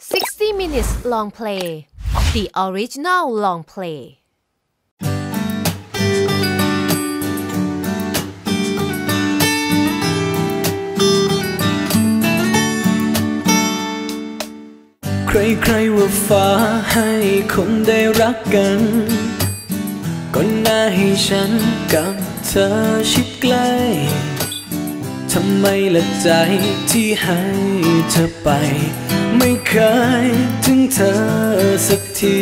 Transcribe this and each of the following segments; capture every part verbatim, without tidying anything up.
sixty minutes Longplay The Original Longplayใครๆว่าฟ้าให้คนได้รักกันก็น่าให้ฉันกับเธอชิดใกล้ทำไมละใจที่ให้เธอไปไม่เคยถึงเธอสักที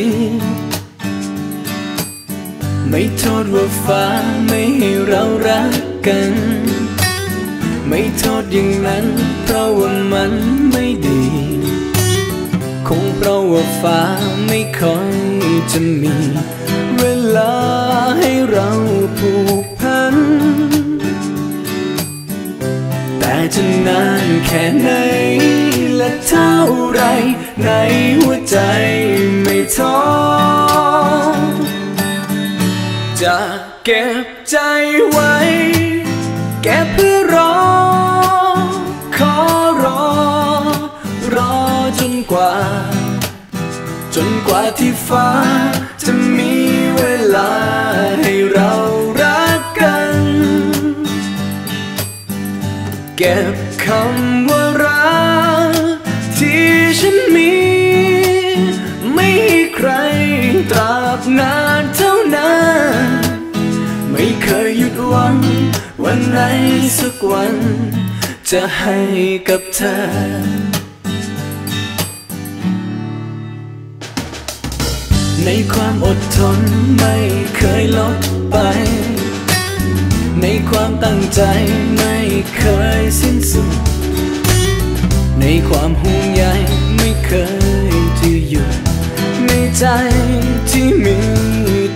ไม่โทษว่าฟ้าไม่ให้เรารักกันไม่โทษอย่างนั้นเพราะว่ามันไม่ดีคงเพราะว่าฟ้าไม่ค่อยจะมีเวลาให้เราผูกพันแต่จะนานแค่ไหนและเท่าไรในหัวใจไม่ท้อจะเก็บใจไว้แค่เพื่อรอขอรอรอจนกว่าจนกว่าที่ฟ้าจะมีเวลาให้เรารักกันเก็บคำว่ารักที่ฉันมีไม่ให้ใครตราบนานเท่านานไม่เคยหยุดหวังวันไหนสักวันจะให้กับเธอในความอดทนไม่เคยลดไปในความตั้งใจไม่เคยสิ้นสุดในความห่วงใยไม่เคยที่หยุดในใจที่มี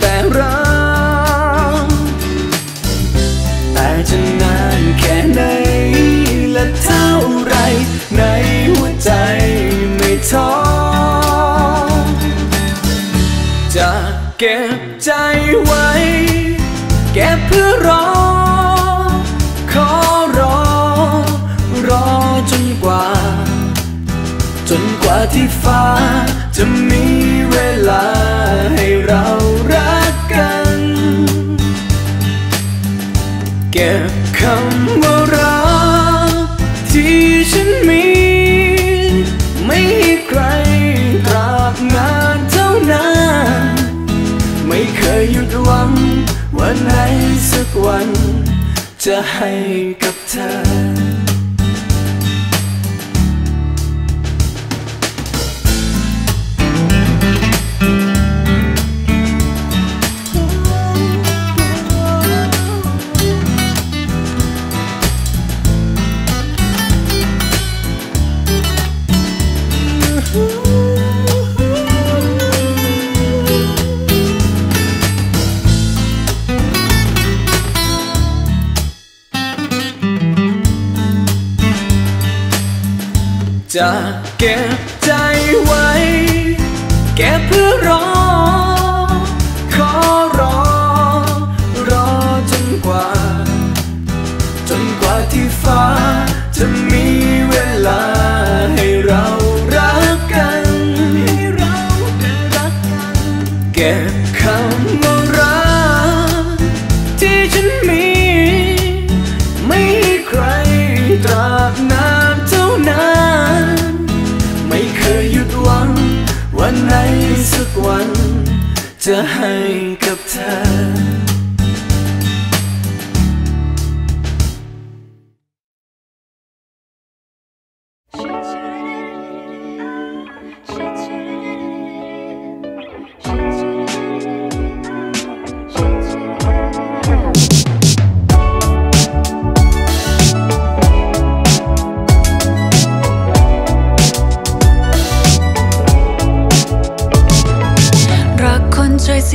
แต่รักแต่จะนานแค่ไหนและเท่าไรในหัวใจไม่ท้อจะเก็บใจไว้แค่เพื่อรอขอรอรอจนกว่าจนกว่าที่ฟ้าจะมีเวลาให้เรารักกันเก็บคำว่ารักที่ฉันมีไม่ให้ใครตราบนานเท่านานไม่เคยหยุดหวังวันไหนสักวันจะให้กับเธอจะเก็บใจไว้แค่เพื่อรอขอรอรอจนกว่าจนกว่าที่ฟ้าจะมีเวลาให้เรารักกันให้เราได้รักกันเก็บคำว่ารักที่ฉันมีไม่ให้ใครตราบนานเท่านานวันไหนสักวันจะให้กับเธอ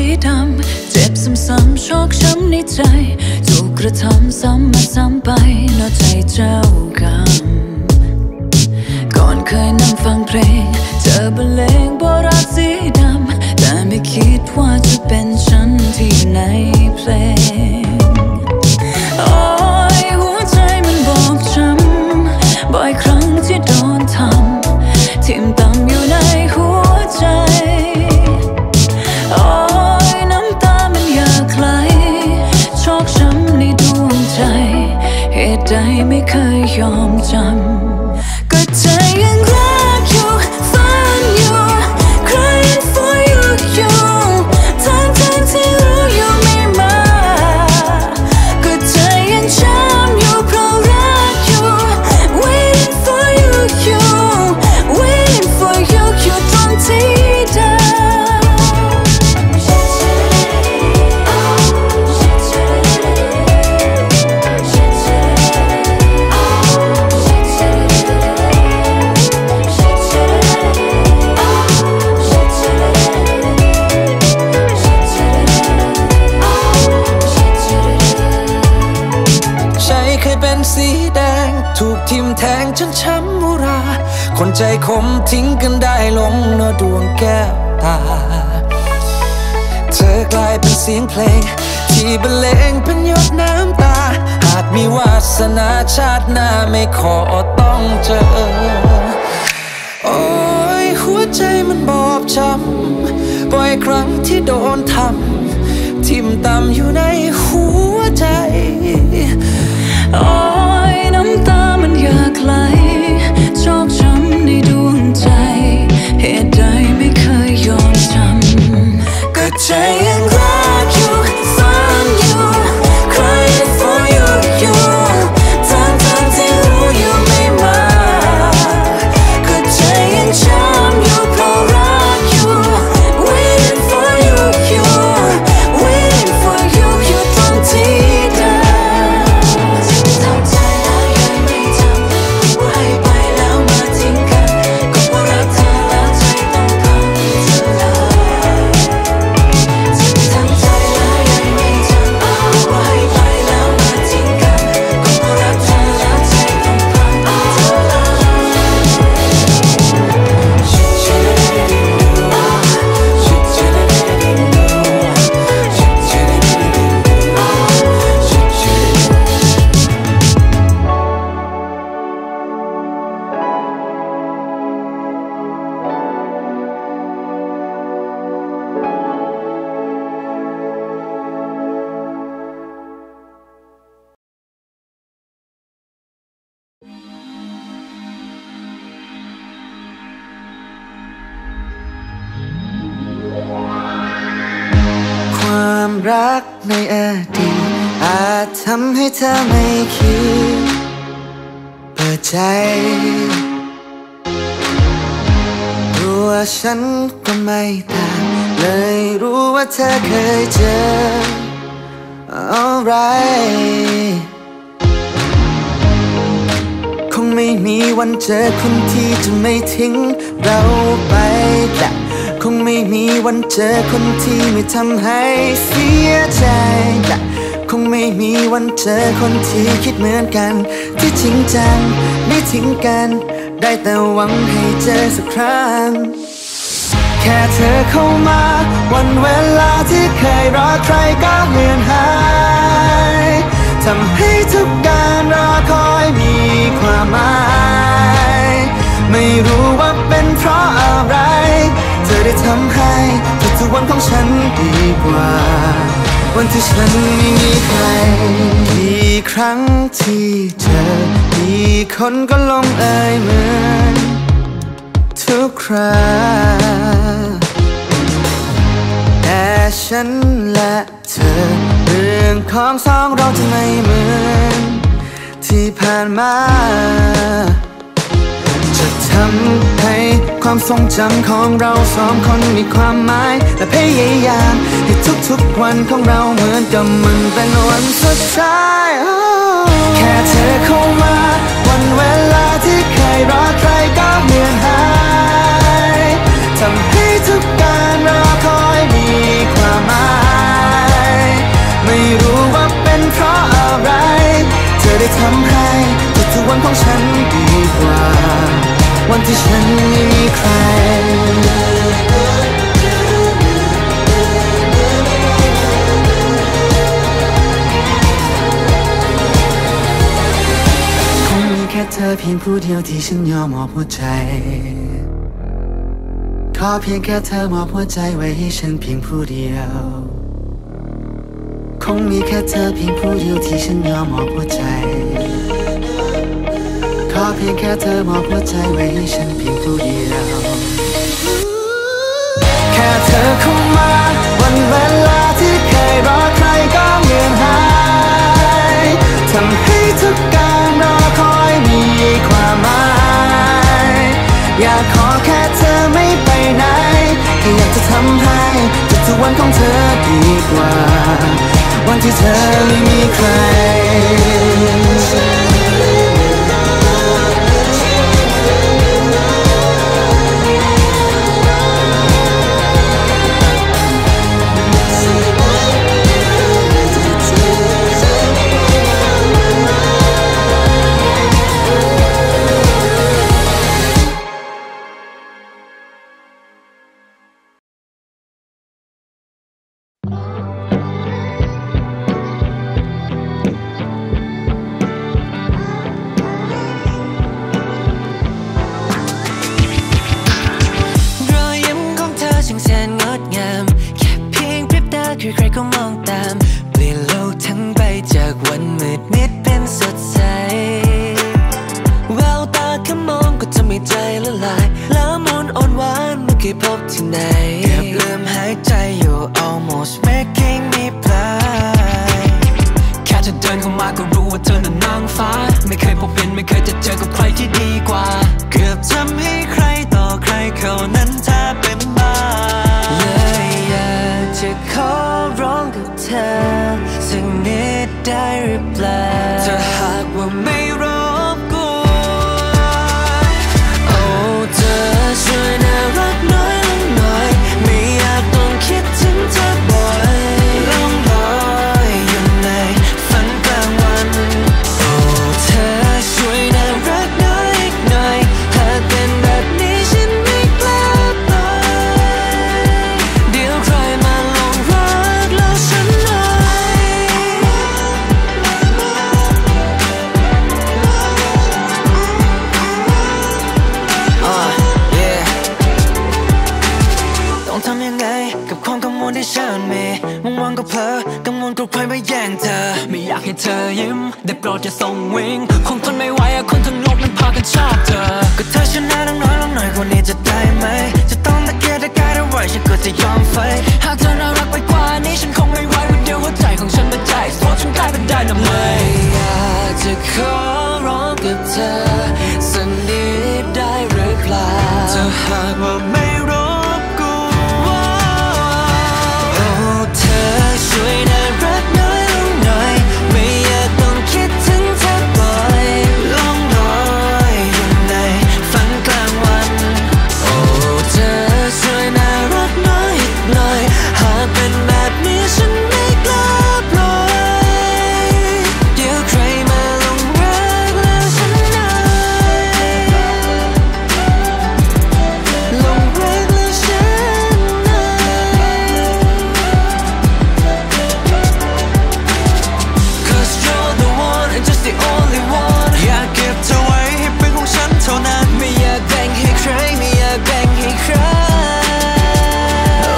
สีดำเจ็บซ้ำๆชอกช้ำในใจถูกกระทำซ้ำมาซ้ำไปนอกใจเจ้ากรรมก่อนเคยนั่งฟังเพลงเธอบรรเลงบทรักสีดำแต่ไม่คิดว่าจะเป็นฉันที่ในเพลงโอ้ยหัวใจมันบอบช้ำบ่อยครั้งที่โดนทำทิ่มต่ำอยู่ใน จนช้ำมุราคนใจคมทิ้งกันได้ลงเนื้อดวงแก้วตาเธอกลายเป็นเสียงเพลงที่บรรเลงเป็นหยดน้ำตาหากมีวาสนาชาติหน้าไม่ขอต้องเจอโอ้ยหัวใจมันบอบช้ำบ่อยครั้งที่โดนทำทิ่มต่ำอยู่ในหัวใจโอ้ยน้ำตามันอยากไหลชอกช้ำในดวงใจเหตุใดไม่เคยยอมทำก็ใจยังรักอยู่ซ่อนอยู่ crying for you you ทั้งทั้งที่รู้อยู่ไม่มาก็ใจยังช้ำอยู่เพราะรักอยู่ waiting for you you waiting for you you ทั้งที่รักในอดีตอาจทำให้เธอไม่คิดเปิดใจรู้ว่าฉันก็ไม่ต่างเลยรู้ว่าเธอเคยเจออะไรคงไม่มีวันเจอคนที่จะไม่ทิ้งเราไปแต่คงไม่มีวันเจอคนที่ไม่ทำให้เสียใจและคงไม่มีวันเจอคนที่คิดเหมือนกันที่จริงจังไม่ทิ้งกันได้แต่หวังให้เจอสักครั้งแค่เธอเข้ามาวันเวลาที่เคยรอใครก็เลือนหายทำให้ทุกการรอคอยมีความหมายไม่รู้ว่าเป็นเพราะอะไรเธอได้ทำให้ทุกวันของฉันดีกว่าวันที่ฉันไม่มีใครมีครั้งที่เธอมีคนก็ลงเอ่ยเหมือนทุกคราแต่ฉันและเธอเรื่องของสองเราจะไม่เหมือนที่ผ่านมาจะทำให้ความทรงจำของเราสองคนมีความหมายและพยายามให้ทุกๆวันของเราเหมือนกับมันเป็นวันสุดท้าย oh. แค่เธอเข้ามาวันเวลาที่เคยรอใครก็เลือนหายทำให้ทุกการรอคอยมีความหมายไม่รู้ว่าเป็นเพราะอะไรเธอได้ทำให้ทุกๆวันของฉันดีกว่าวันที่ฉันไม่มีใครคงมีแค่เธอเพียงผู้เดียวที่ฉันยอมมอบหัวใจขอเพียงแค่เธอมอบหัวใจไว้ให้ฉันเพียงผู้เดียวคงมีแค่เธอเพียงผู้เดียวที่ฉันยอมมอบหัวใจขอเพียงแค่เธอมอบหัวใจไว้ให้ฉันเพียงผู้เดียวแค่เธอเข้ามาวันเวลาที่เคยรอใครก็เลือนหายทำให้ทุกการรอคอยมีความหมายอยากขอแค่เธอไม่ไปไหนแค่อยากจะทำให้ทุกวันของเธอดีกว่าวันที่เธอไม่มีใคร ที่พบที่ไหนเก็บลืมหายใจอยู่ almost making me blind แค่เธอเดินเข้ามาก็รู้ว่าเธอนั้นนางฟ้าไม่เคยพบเห็นไม่เคยจะเจอกับใครที่ดีกว่าเกือบทำให้ใครต่อใครเขานั้นแทบเป็นบ้าเลยอยากจะขอร้องกับเธอสักนิดได้หรือเปล่าถ้าหากว่าไม่ช่วยน่ารักน้อยลงหน่อยไม่อยากต้องคิดถึงเธอบ่อยลงบ่อยอยู่ในฝันกลางวันโอ้เธอช่วยน่ารักน้อยอีกหน่อยถ้าเป็นแบบนี้ฉันไม่กล้าไปเดี๋ยวใครมาลงรักแล้วฉันหน่อยต้องทำยังไงกับความกังวลที่ฉันมีว่างๆก็เพ้อกังวลกลัวใครมาแย่งเธอไม่อยากให้เธอยิ้มได้โปรดอย่าส่งวิงคงทนไม่ไหวอะคนทั้งโลกมันพากันชอบเธอก็เธอชนะลงน้อยลงหน่อยกว่านี้จะได้ไหมจะต้องตะเกียกตะกายเท่าไรฉันก็จะยอมไฟหากเธอน่ารักไปกว่านี้ฉันคงไม่ไหววันเดียวหัวใจของฉันมันใจสวดฉันกลายเป็นไดนาไมต์อยากจะขอร้องกับเธอสักนิดได้หรือเปล่าถ้าหากว่าไม่รู้ช่วยน่ารักน้อยลงหน่อยไม่อยากต้องคิดถึงเธอบ่อยลงลอยอยู่ในฝันกลางวันโอ้เธอช่วยน่ารักน้อยอีกหน่อยหากเป็นแบบนี้ฉันไม่กล้าปล่อยเดี๋ยวใครมาลงรักแล้วฉันหน่อยลงรักแล้วฉันหน่อยThe only one อยากเก็บเธอไว้ให้เป็นของฉันเท่านั้นไม่อยากแบ่งให้ใครไม่อยากแบ่งให้ใครโอ้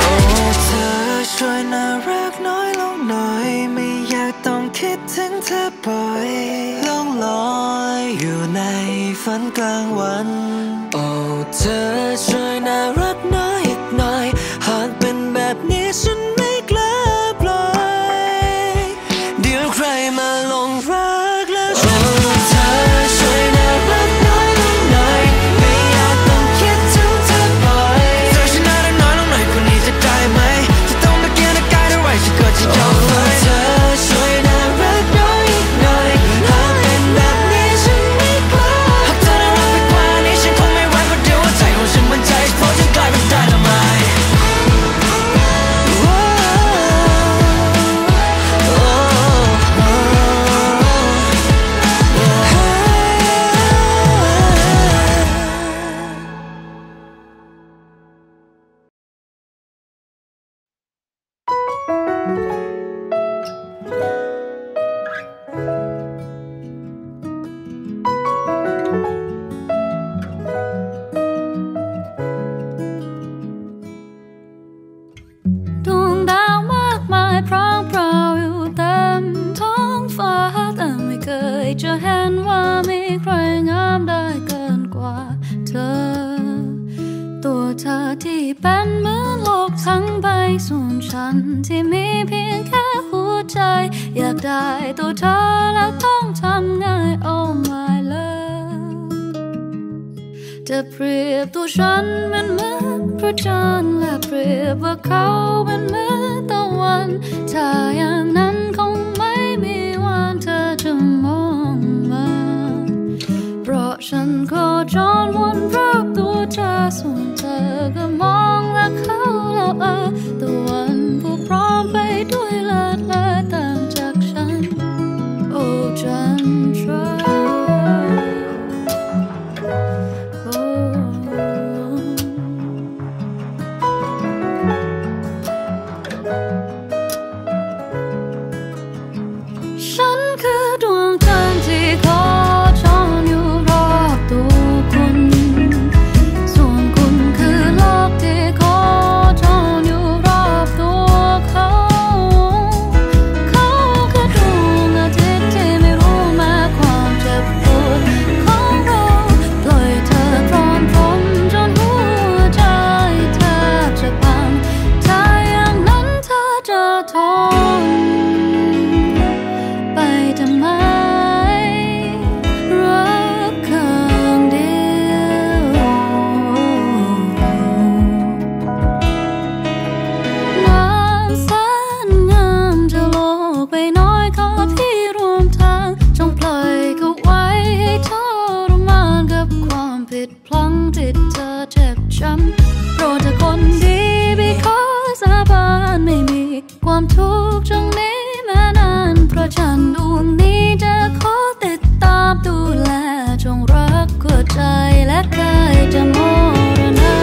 เธอช่วยน่ารักน้อยลงหน่อยไม่อยากต้องคิดถึงเธอบ่อยล่องลอยอยู่ในฝันกลางวันโอ้เธอช่วยน่ารักน้อยอีกหน่อยหากเป็นแบบนี้ฉันไม่กล้าปล่อยเดี๋ยวใครมาลงรัก ความทุกข์ตรงนี้มานานเพราะฉันดวงนี้จะขอติดตามดูแลจงรักหัวใจและกายจะมรณะ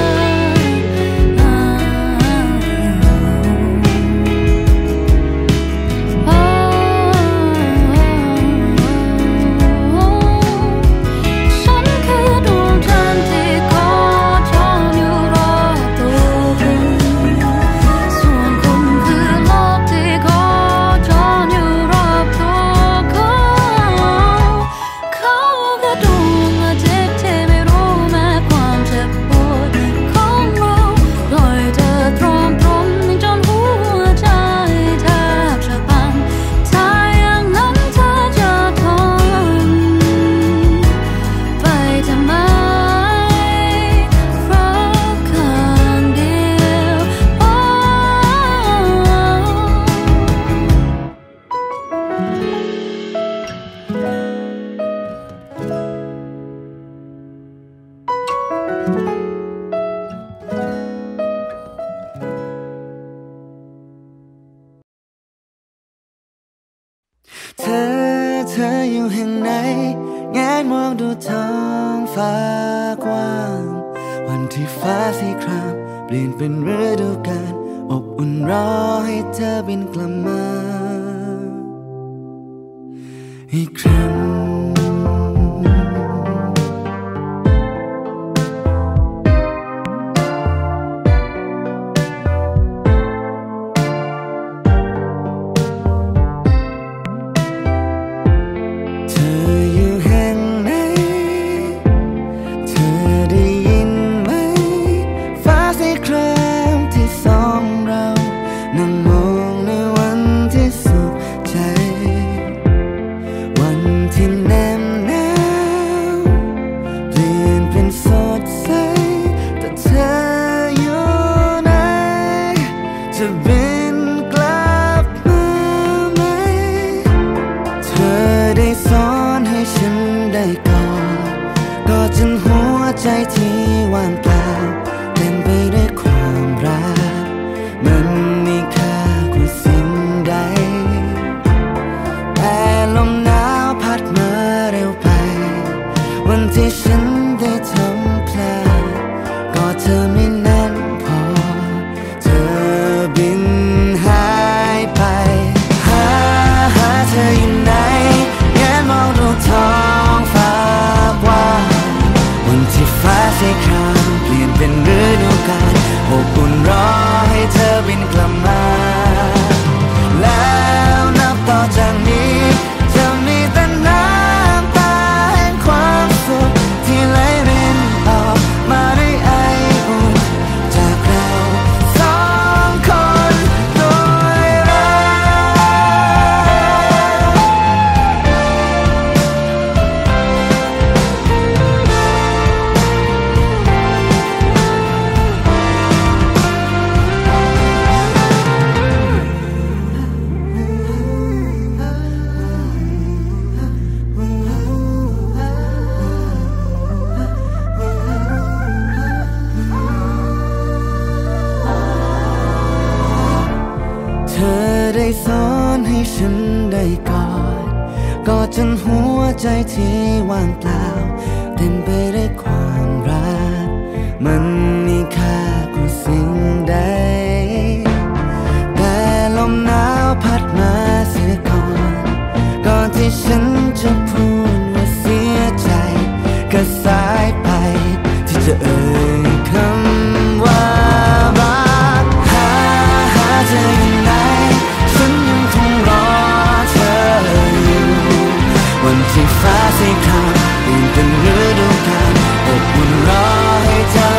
I've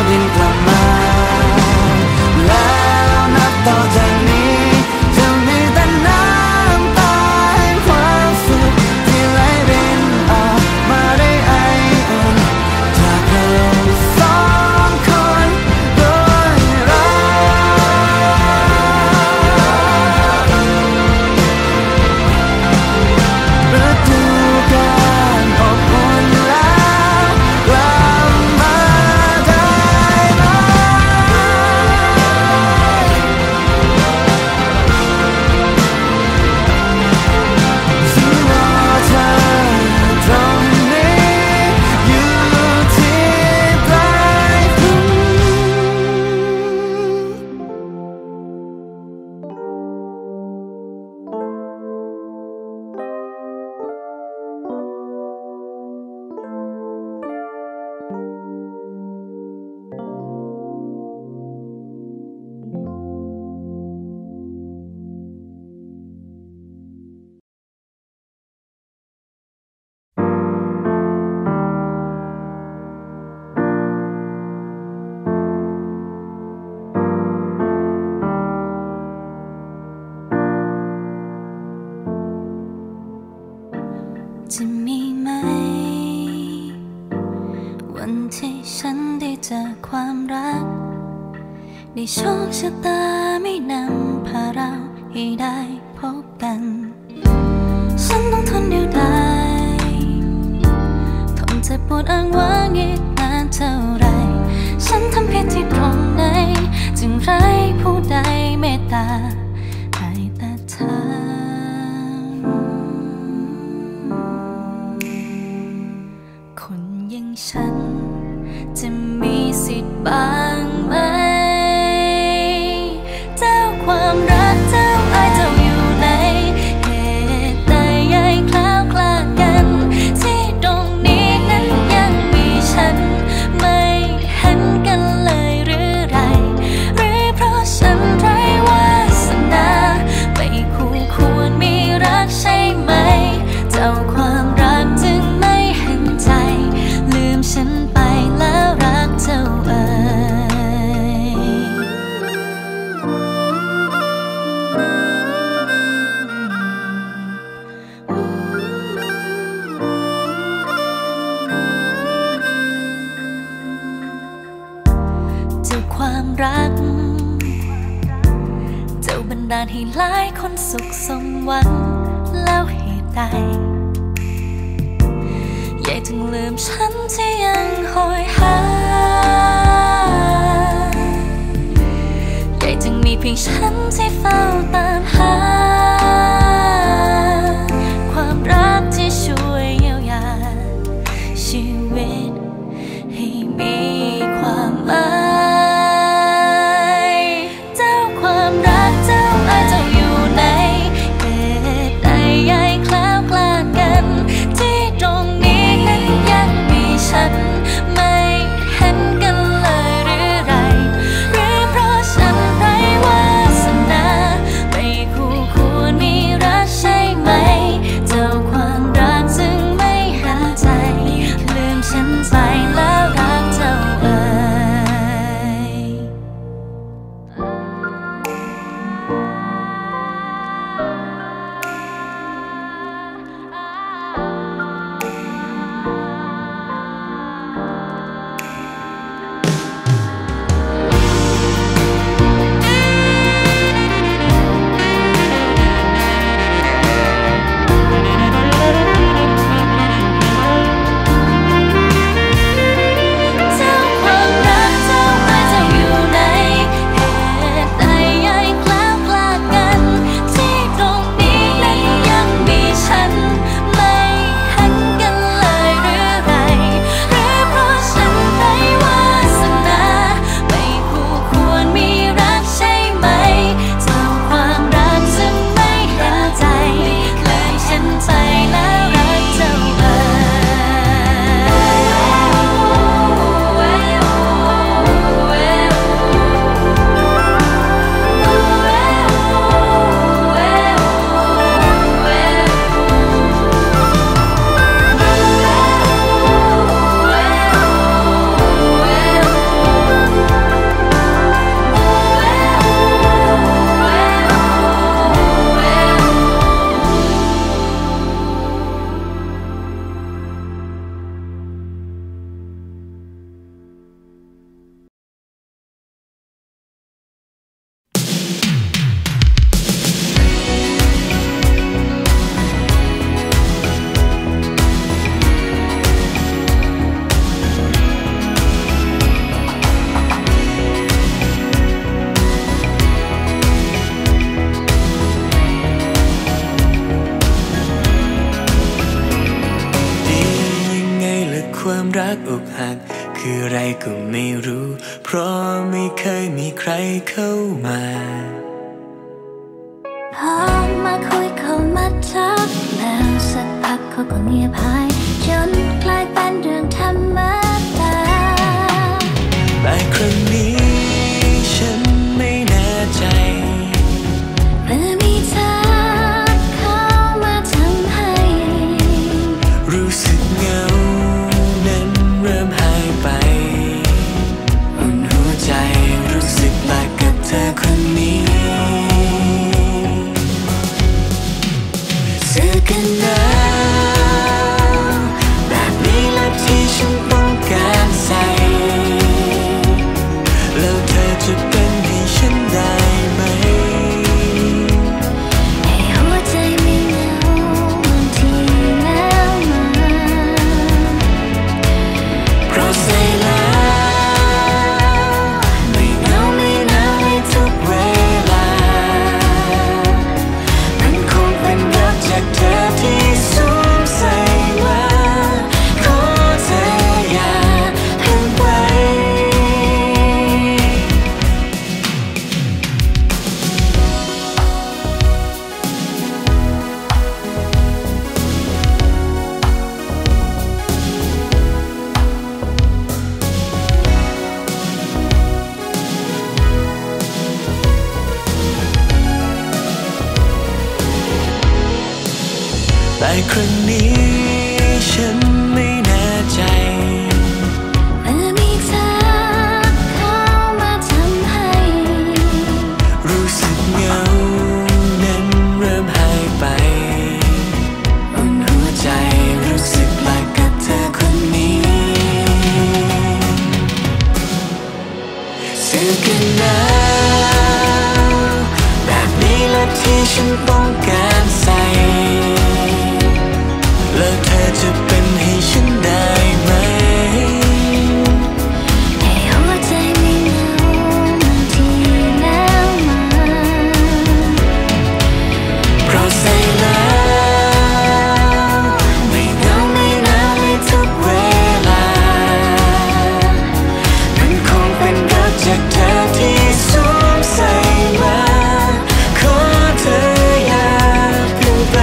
been blind. ได้โชคชะตาไม่นำพาเราให้ได้พบกันฉันต้องทนเดียวดายทนเจ็บปวดอ้างว้างอีกนานเท่าไรฉันทำผิดที่ตรงไหนจึงไร้ผู้ใดเมตตาให้แต่เธอคนอย่างฉันจะมีสิทธิ์บ้างไหมเจ้าความรักเจ้าอายเจ้าอยู่ไหนเหตุใดใยคล้าวคลาดกันที่ตรงนี้นั้นยังมีฉันไม่เห็นกันเลยหรือไรหรือเพราะฉันไร้วาสนาไม่คู่ควรมีรักใช่ไหมเจ้าความรักจึงไม่เห็นใจลืมฉันไปแล้วรักเจ้าเอ๋ยรักเจ้าบันดาลให้หลายคนสุขสมหวังแล้วเหตุใดใหญ่ถึงลืมฉันที่ยังหอยหาใหญ่จึงมีเพียงฉันที่เฝ้าตามหาความรักที่ช่วยเยียวยาชีวิตให้มีความหมายกันนะแบบนี้และที่ฉันต้อง แต่ครั้งนี้ฉันไม่แน่ใจมันมีเธอเข้ามาทำให้รู้สึกเหงานั้นเริ่มหายไปบนหัวใจรู้สึกแปลกกับเธอคนนี้เจอกันแล้วแบบนี้และที่ฉันต้องการใส่แล้วเธอจะเป็นให้ฉันได้ไหมให้หัวใจไม่เหงาที่แล้วมาเพราะใส่แล้วไม่เหงาไม่นานในทุกเวลามันคงเป็นรักจากเธอที่สวมใส่มาขอเธออย่าเปลี่ยนไป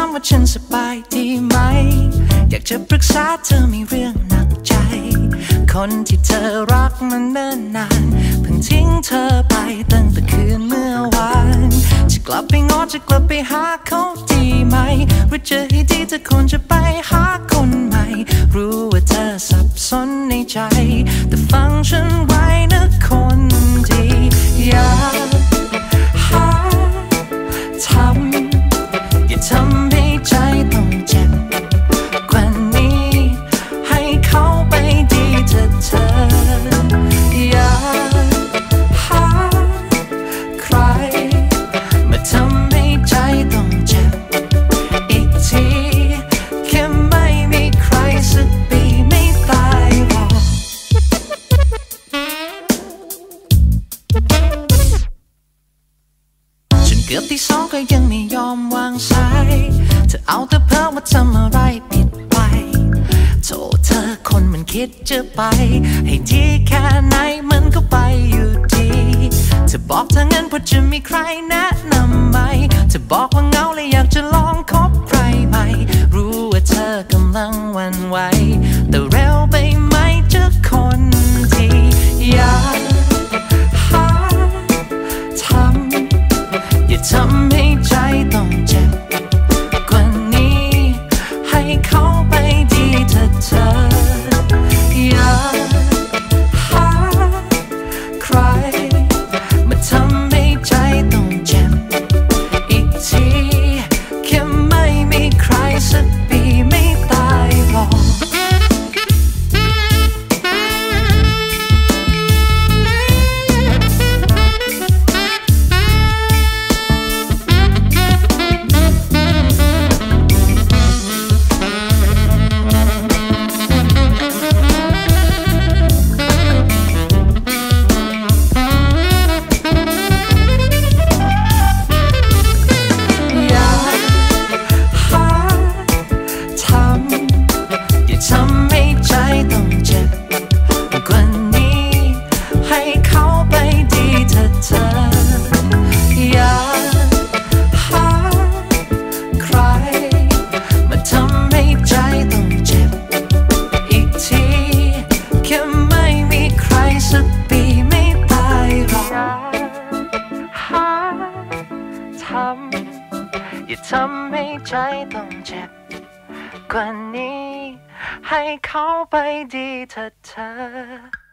ามว่าฉันสบายดีไหมอยากจะปรึกษาเธอมีเรื่องหนักใจคนที่เธอรักมันเนิ่นนานเพิ่งทิ้งเธอไปตั้งแต่คืนเมื่อวานจะกลับไปง้อจะกลับไปหาเขาดีไหมหรือจะให้ดีเธอควรจะไปหาคนใหม่รู้ว่าเธอสับสนในใจแต่ฟังฉันไว้นะคนดีอย่าหาทำอย่าทำให้ใจต้องเจ็บกว่านี้ให้เขาไปดีเธอเธออย่าหาใครมาทำให้ใจต้องเจ็บอีกทีแค่ไม่มีใครสักปีไม่ตายหรอกฉันเกือบที่สองก็ยังไม่ยอมวางสายเธอเอาแต่เพ้อว่าทำอะไรผิดไปโทษเธอคนมันคิดจะไปให้ดีแค่ไหนมันก็ไปอยู่ดีเธอบอกถ้างั้นพอจะมีใครแนะนำไหมเธอบอกว่าเหงาและอยากจะลองคบใครใหม่รู้ว่าเธอกำลังหวั่นไหวแต่เร็วไปไหมเจอคนที่อยากหาทำอย่าทำให้ใจต้องเจ็บกว่านี้ให้เขาไปดีเธอเธออยากหาใครมาทำให้ใจต้องเจ็บอีกทีแค่ไม่มีใครสักปีไม่ตายหรอกให้เขาไปดีเธอเธอ